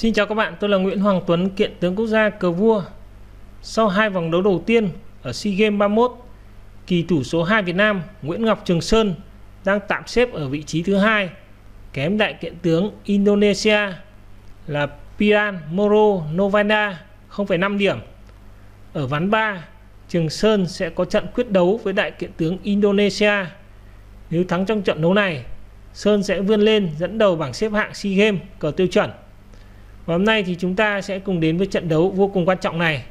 Xin chào các bạn, tôi là Nguyễn Hoàng Tuấn, kiện tướng quốc gia cờ vua. Sau hai vòng đấu đầu tiên ở SEA Games 31, kỳ thủ số 2 Việt Nam Nguyễn Ngọc Trường Sơn đang tạm xếp ở vị trí thứ 2, kém đại kiện tướng Indonesia là Priasmoro Novendra 0,5 điểm. Ở ván 3, Trường Sơn sẽ có trận quyết đấu với đại kiện tướng Indonesia. Nếu thắng trong trận đấu này, Sơn sẽ vươn lên dẫn đầu bảng xếp hạng SEA Games cờ tiêu chuẩn. Và hôm nay thì chúng ta sẽ cùng đến với trận đấu vô cùng quan trọng này.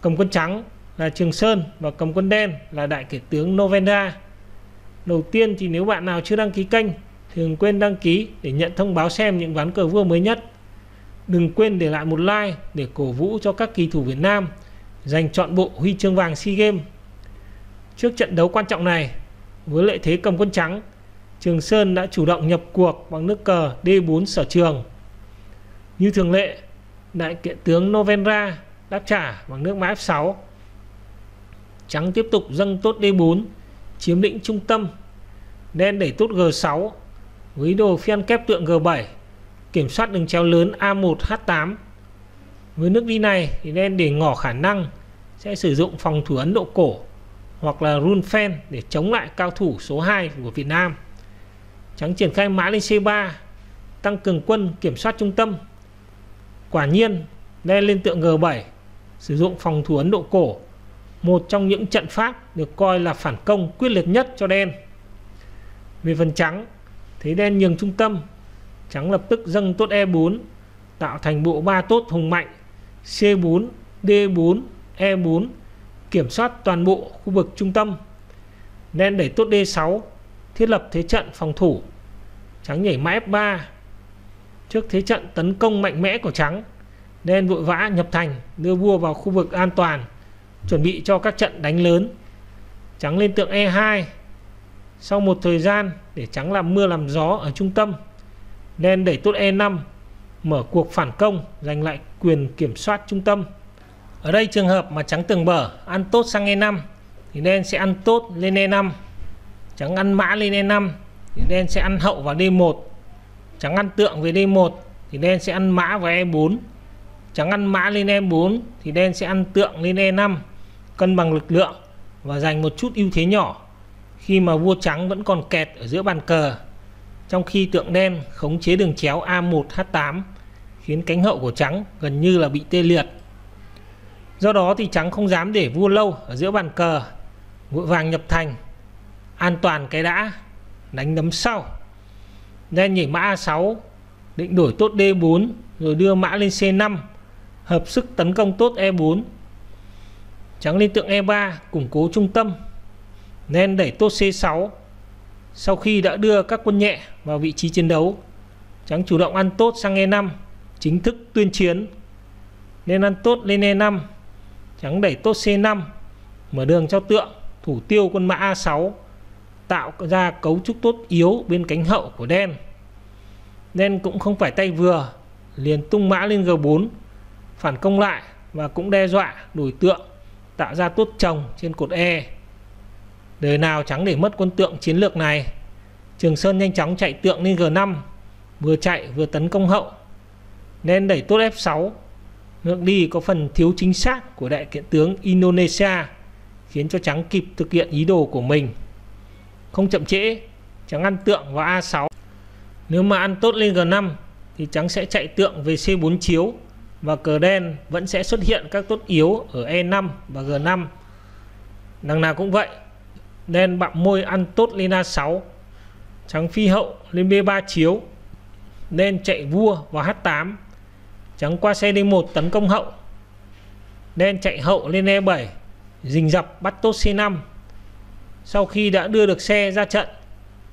Cầm quân trắng là Trường Sơn và cầm quân đen là đại kiện tướng Novendra. Đầu tiên thì nếu bạn nào chưa đăng ký kênh, đừng quên đăng ký để nhận thông báo xem những ván cờ vua mới nhất. Đừng quên để lại một like để cổ vũ cho các kỳ thủ Việt Nam giành trọn bộ huy chương vàng SEA Games. Trước trận đấu quan trọng này, với lợi thế cầm quân trắng, Trường Sơn đã chủ động nhập cuộc bằng nước cờ D4 sở trường. Như thường lệ, đại kiện tướng Novendra đáp trả bằng nước mã F6. Trắng tiếp tục dâng tốt D4, chiếm lĩnh trung tâm. Đen đẩy tốt G6 với ý đồ phi ăn kép tượng G7, kiểm soát đường chéo lớn A1H8. Với nước đi này thì đen để ngỏ khả năng sẽ sử dụng phòng thủ Ấn Độ cổ hoặc là run fen để chống lại cao thủ số 2 của Việt Nam. Trắng triển khai mã lên C3, tăng cường quân kiểm soát trung tâm. Quả nhiên đen lên tượng G7, sử dụng phòng thủ Ấn Độ cổ, một trong những trận pháp được coi là phản công quyết liệt nhất cho đen. Về phần trắng, thấy đen nhường trung tâm, trắng lập tức dâng tốt E4, tạo thành bộ ba tốt hùng mạnh C4, D4, E4, kiểm soát toàn bộ khu vực trung tâm. Đen đẩy tốt D6, thiết lập thế trận phòng thủ. Trắng nhảy mã F3. Trước thế trận tấn công mạnh mẽ của trắng, đen vội vã nhập thành, đưa vua vào khu vực an toàn, chuẩn bị cho các trận đánh lớn. Trắng lên tượng E2. Sau một thời gian để trắng làm mưa làm gió ở trung tâm, đen đẩy tốt E5, mở cuộc phản công giành lại quyền kiểm soát trung tâm. Ở đây trường hợp mà trắng tường bở ăn tốt sang E5 thì đen sẽ ăn tốt lên E5. Trắng ăn mã lên E5 thì đen sẽ ăn hậu vào D1. Trắng ăn tượng về D1 thì đen sẽ ăn mã vào E4. Trắng ăn mã lên E4 thì đen sẽ ăn tượng lên E5, cân bằng lực lượng và giành một chút ưu thế nhỏ khi mà vua trắng vẫn còn kẹt ở giữa bàn cờ, trong khi tượng đen khống chế đường chéo A1H8 khiến cánh hậu của trắng gần như là bị tê liệt. Do đó thì trắng không dám để vua lâu ở giữa bàn cờ, vội vàng nhập thành, an toàn cái đã, đánh đấm sau. Đen nhảy mã A6, định đổi tốt D4 rồi đưa mã lên C5, hợp sức tấn công tốt E4. Trắng lên tượng E3 củng cố trung tâm. Đen đẩy tốt C6. Sau khi đã đưa các quân nhẹ vào vị trí chiến đấu, trắng chủ động ăn tốt sang E5, chính thức tuyên chiến. Đen ăn tốt lên E5, trắng đẩy tốt C5, mở đường cho tượng, thủ tiêu quân mã A6, tạo ra cấu trúc tốt yếu bên cánh hậu của đen. Đen cũng không phải tay vừa, liền tung mã lên G4, phản công lại và cũng đe dọa đổi tượng, tạo ra tốt chồng trên cột E. Đời nào trắng để mất quân tượng chiến lược này. Trường Sơn nhanh chóng chạy tượng lên G5, vừa chạy vừa tấn công hậu. Đen đẩy tốt F6, nước đi có phần thiếu chính xác của đại kiện tướng Indonesia, khiến cho trắng kịp thực hiện ý đồ của mình. Không chậm trễ, trắng ăn tượng vào A6. Nếu mà ăn tốt lên G5 thì trắng sẽ chạy tượng về C4 chiếu, và cờ đen vẫn sẽ xuất hiện các tốt yếu ở E5 và G5. Đằng nào cũng vậy, đen bặm môi ăn tốt lên A6, trắng phi hậu lên B3 chiếu. Đen chạy vua vào H8, trắng qua xe D1 tấn công hậu. Đen chạy hậu lên E7, rình dập bắt tốt C5. Sau khi đã đưa được xe ra trận,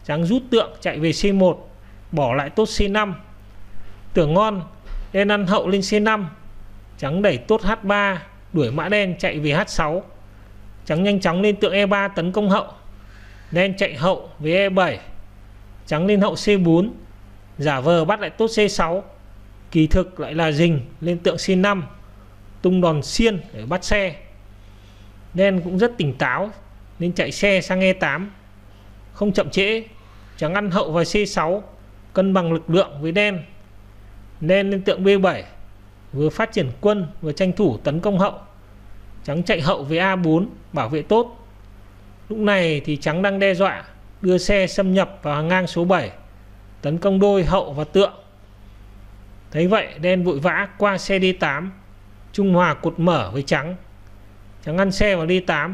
trắng rút tượng chạy về C1, bỏ lại tốt C5. Tưởng ngon, đen ăn hậu lên C5, trắng đẩy tốt H3, đuổi mã đen chạy về H6. Trắng nhanh chóng lên tượng E3 tấn công hậu. Đen chạy hậu về E7. Trắng lên hậu C4, giả vờ bắt lại tốt C6, kỳ thực lại là rình lên tượng C5, tung đòn xiên để bắt xe. Đen cũng rất tỉnh táo nên chạy xe sang E8. Không chậm trễ, trắng ăn hậu vào C6, cân bằng lực lượng với đen. nên lên tượng B7 vừa phát triển quân vừa tranh thủ tấn công hậu. Trắng chạy hậu với A4 bảo vệ tốt. Lúc này thì trắng đang đe dọa đưa xe xâm nhập vào hàng ngang số 7, tấn công đôi hậu và tượng. Thấy vậy đen vội vã qua xe D8, trung hòa cột mở với trắng. Trắng ăn xe vào D8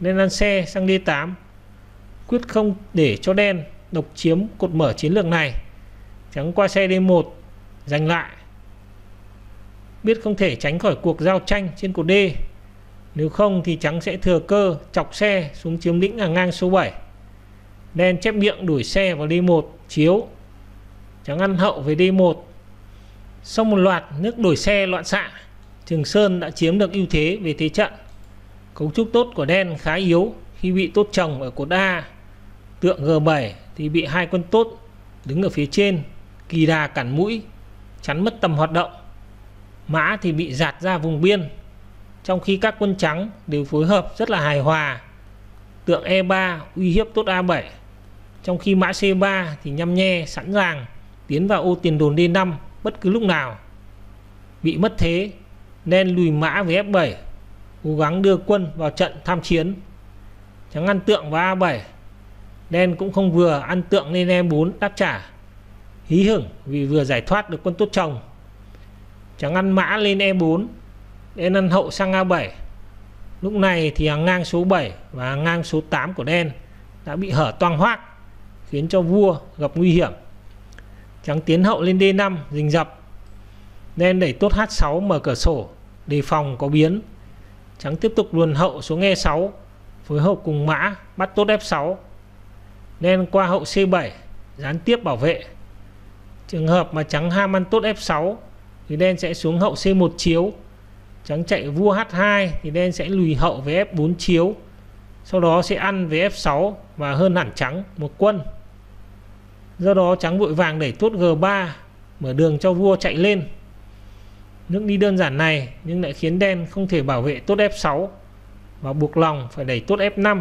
nên ăn xe sang D8, quyết không để cho đen độc chiếm cột mở chiến lược này. Trắng qua xe D1 giành lại, biết không thể tránh khỏi cuộc giao tranh trên cột D, nếu không thì trắng sẽ thừa cơ chọc xe xuống chiếm lĩnh hàng ngang số 7. Đen chép miệng đuổi xe vào D1 chiếu. Trắng ăn hậu về D1. Sau một loạt nước đổi xe loạn xạ, Trường Sơn đã chiếm được ưu thế về thế trận. Cấu trúc tốt của đen khá yếu khi bị tốt chồng ở cột A. Tượng G7 thì bị hai quân tốt đứng ở phía trên kỳ đà cản mũi, chắn mất tầm hoạt động. Mã thì bị dạt ra vùng biên, trong khi các quân trắng đều phối hợp rất là hài hòa. Tượng E3 uy hiếp tốt A7, trong khi mã C3 thì nhăm nhe sẵn sàng tiến vào ô tiền đồn D5 bất cứ lúc nào. Bị mất thế, đen lùi mã với F7, cố gắng đưa quân vào trận tham chiến. Trắng ăn tượng và A7, đen cũng không vừa ăn tượng lên E4 đáp trả, hí hửng vì vừa giải thoát được quân tốt chồng. Trắng ăn mã lên E4, đen ăn hậu sang A7. Lúc này thì hàng ngang số 7 và hàng ngang số 8 của đen đã bị hở toang hoác, khiến cho vua gặp nguy hiểm. Trắng tiến hậu lên D5 rình rập. Đen đẩy tốt H6 mở cửa sổ đề phòng có biến. Trắng tiếp tục luồn hậu xuống E6, phối hợp cùng mã bắt tốt F6. Đen qua hậu C7 gián tiếp bảo vệ. Trường hợp mà trắng ham ăn tốt F6 thì đen sẽ xuống hậu C1 chiếu. Trắng chạy vua H2 thì đen sẽ lùi hậu với F4 chiếu, sau đó sẽ ăn với F6 và hơn hẳn trắng một quân. Do đó trắng vội vàng đẩy tốt G3, mở đường cho vua chạy lên. Nước đi đơn giản này nhưng lại khiến đen không thể bảo vệ tốt F6 và buộc lòng phải đẩy tốt F5.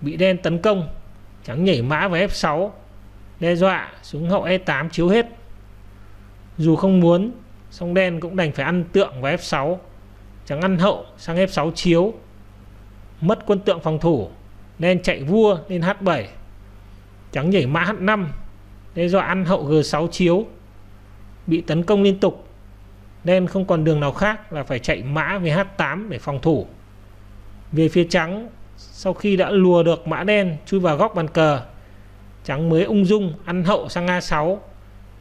Bị đen tấn công, trắng nhảy mã vào F6, đe dọa xuống hậu E8 chiếu hết. Dù không muốn, song đen cũng đành phải ăn tượng vào F6. Trắng ăn hậu sang F6 chiếu, mất quân tượng phòng thủ. Đen chạy vua lên H7, trắng nhảy mã H5, đe dọa ăn hậu G6 chiếu. Bị tấn công liên tục, đen không còn đường nào khác là phải chạy mã về H8 để phòng thủ. Về phía trắng, sau khi đã lùa được mã đen chui vào góc bàn cờ, trắng mới ung dung ăn hậu sang A6,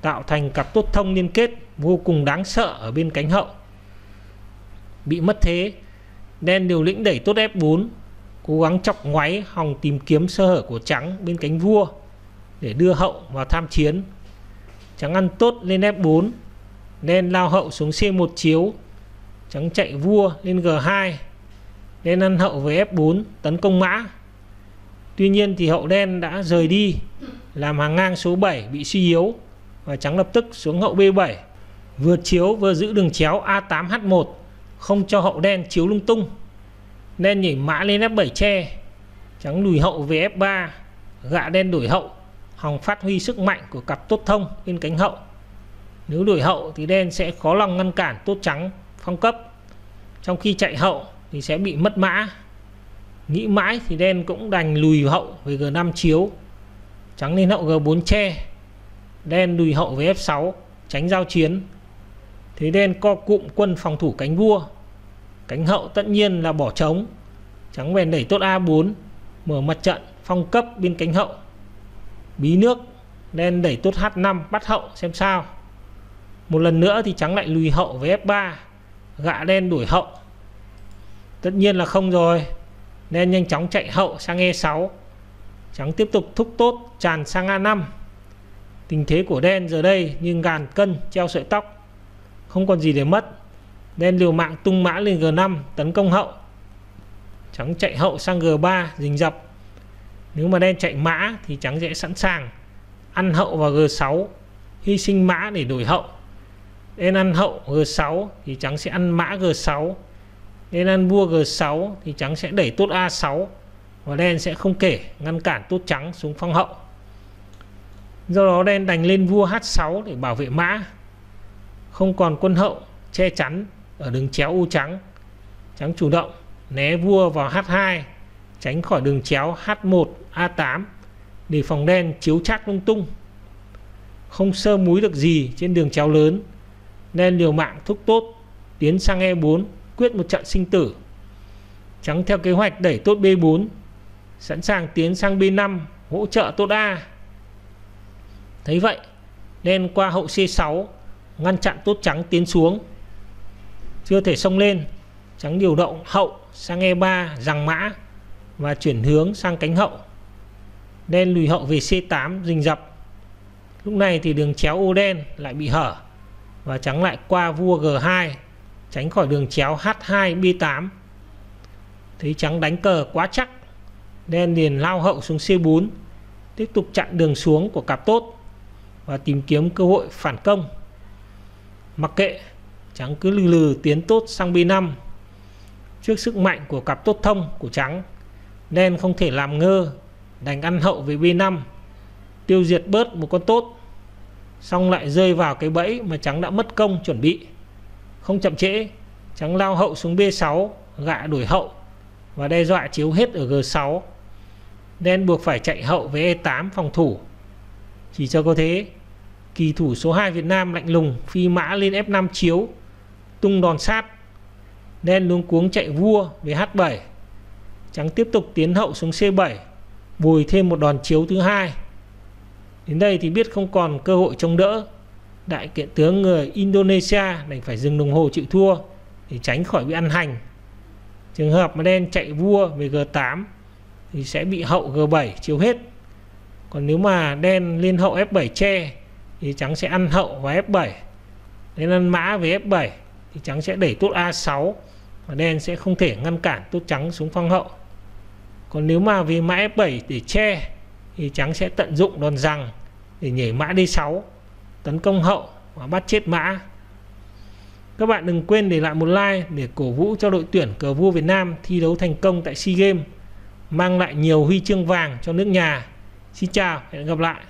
tạo thành cặp tốt thông liên kết vô cùng đáng sợ ở bên cánh hậu. Bị mất thế, đen điều lĩnh đẩy tốt F4, cố gắng chọc ngoáy hòng tìm kiếm sơ hở của trắng bên cánh vua để đưa hậu vào tham chiến. Trắng ăn tốt lên F4, đen lao hậu xuống C1 chiếu. Trắng chạy vua lên G2, đen ăn hậu với F4 tấn công mã. Tuy nhiên thì hậu đen đã rời đi, làm hàng ngang số 7 bị suy yếu, và trắng lập tức xuống hậu B7, vừa chiếu vừa giữ đường chéo A8H1, không cho hậu đen chiếu lung tung. Đen nhảy mã lên F7 che, trắng lùi hậu về F3, gạ đen đổi hậu, hòng phát huy sức mạnh của cặp tốt thông bên cánh hậu. Nếu đổi hậu thì đen sẽ khó lòng ngăn cản tốt trắng phong cấp, trong khi chạy hậu thì sẽ bị mất mã. Nghĩ mãi thì đen cũng đành lùi hậu về G5 chiếu. Trắng lên hậu G4 che, đen lùi hậu về F6 tránh giao chiến. Thế đen co cụm quân phòng thủ cánh vua, cánh hậu tất nhiên là bỏ trống. Trắng bèn đẩy tốt A4, mở mặt trận phong cấp bên cánh hậu. Bí nước, đen đẩy tốt H5 bắt hậu xem sao. Một lần nữa thì trắng lại lùi hậu với F3, gạ đen đuổi hậu. Tất nhiên là không rồi, đen nhanh chóng chạy hậu sang E6. Trắng tiếp tục thúc tốt tràn sang A5. Tình thế của đen giờ đây như ngàn cân treo sợi tóc, không còn gì để mất. Đen liều mạng tung mã lên G5 tấn công hậu. Trắng chạy hậu sang G3 rình rập. Nếu mà đen chạy mã thì trắng sẽ sẵn sàng ăn hậu vào G6, hy sinh mã để đổi hậu. Đen ăn hậu G6 thì trắng sẽ ăn mã G6. Đen ăn vua G6 thì trắng sẽ đẩy tốt A6, và đen sẽ không kể ngăn cản tốt trắng xuống phong hậu. Do đó đen đành lên vua H6 để bảo vệ mã. không còn quân hậu che chắn ở đường chéo U trắng. Trắng chủ động né vua vào H2, tránh khỏi đường chéo H1 A8 để phòng đen chiếu trác lung tung. Không sơ múi được gì trên đường chéo lớn, nên liều mạng thúc tốt tiến sang E4 quyết một trận sinh tử. Trắng theo kế hoạch đẩy tốt B4, sẵn sàng tiến sang B5 hỗ trợ tốt A. Thấy vậy, đen qua hậu C6 ngăn chặn tốt trắng tiến xuống. Chưa thể xông lên, trắng điều động hậu sang E3 giằng mã và chuyển hướng sang cánh hậu. Đen lùi hậu về C8 rình rập. Lúc này thì đường chéo ô đen lại bị hở và trắng lại qua vua G2, tránh khỏi đường chéo H2 B8. Thấy trắng đánh cờ quá chắc, đen liền lao hậu xuống C4, tiếp tục chặn đường xuống của cặp tốt và tìm kiếm cơ hội phản công. Mặc kệ, trắng cứ lừ lừ tiến tốt sang B5. Trước sức mạnh của cặp tốt thông của trắng, đen không thể làm ngơ, đành ăn hậu về B5, tiêu diệt bớt một con tốt, xong lại rơi vào cái bẫy mà trắng đã mất công chuẩn bị. Không chậm trễ, trắng lao hậu xuống B6, gạ đổi hậu và đe dọa chiếu hết ở G6. Đen buộc phải chạy hậu với E8 phòng thủ. Chỉ cho có thế, kỳ thủ số 2 Việt Nam lạnh lùng phi mã lên F5 chiếu, tung đòn sát. Đen luống cuống chạy vua về H7. Trắng tiếp tục tiến hậu xuống C7, bồi thêm một đòn chiếu thứ hai. Đến đây thì biết không còn cơ hội chống đỡ, đại kiện tướng người Indonesia đành phải dừng đồng hồ chịu thua để tránh khỏi bị ăn hành. Trường hợp mà đen chạy vua về G8 thì sẽ bị hậu G7 chiếu hết. Còn nếu mà đen lên hậu F7 che thì trắng sẽ ăn hậu và F7. Đen ăn mã về F7 thì trắng sẽ đẩy tốt A6 và đen sẽ không thể ngăn cản tốt trắng xuống phong hậu. Còn nếu mà về mã F7 để che thì trắng sẽ tận dụng đòn giằng để nhảy mã D6, tấn công hậu và bắt chết mã. Các bạn đừng quên để lại một like để cổ vũ cho đội tuyển cờ vua Việt Nam thi đấu thành công tại SEA Games, mang lại nhiều huy chương vàng cho nước nhà. Xin chào, hẹn gặp lại.